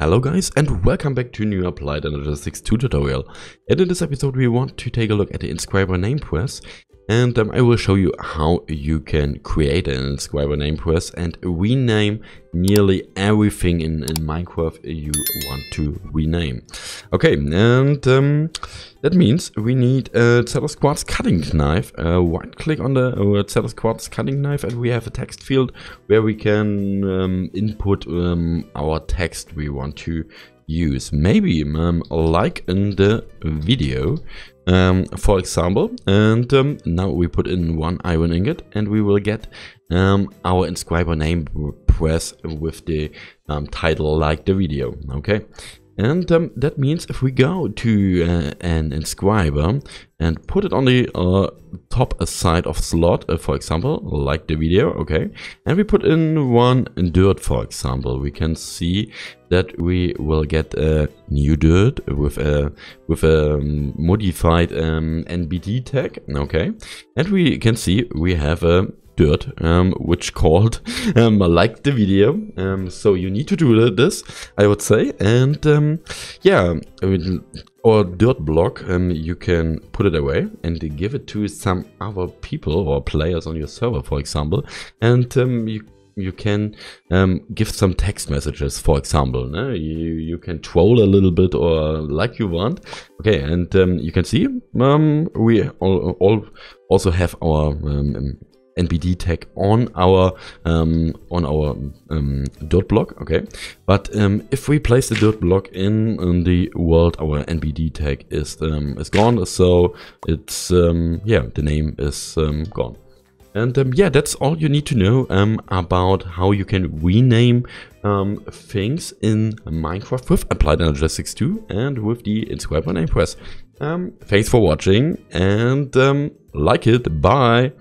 Hello guys and welcome back to a new Applied Energistics 2 tutorial. And in this episode we want to take a look at the Inscriber Name Press, and I will show you how you can create an Inscriber Name Press and rename nearly everything in Minecraft you want to rename. Okay, and that means we need a Certus Quartz cutting knife. Right click on the Certus Quartz cutting knife and we have a text field where we can input our text we want to use. Maybe like in the video, for example. And now we put in one iron ingot and we will get our Inscriber Name Press with the title like the video. Okay, and that means if we go to an inscriber and put it on the top side of slot, for example, like the video, okay, and we put in one dirt, for example, we can see that we will get a new dirt with a modified NBT tag, okay, and we can see we have a dirt, which called like the video. So you need to do this, I would say. And yeah, or dirt block, you can put it away and give it to some other people or players on your server, for example. And you can give some text messages, for example. No? You can troll a little bit or like you want. Okay, and you can see we all also have our NBT tag on our dirt block, okay. But if we place the dirt block in the world, our NBT tag is gone. So it's yeah, the name is gone. And yeah, that's all you need to know about how you can rename things in Minecraft with Applied Energistics 2 and with the Inscriber Name Press. Thanks for watching and like it. Bye.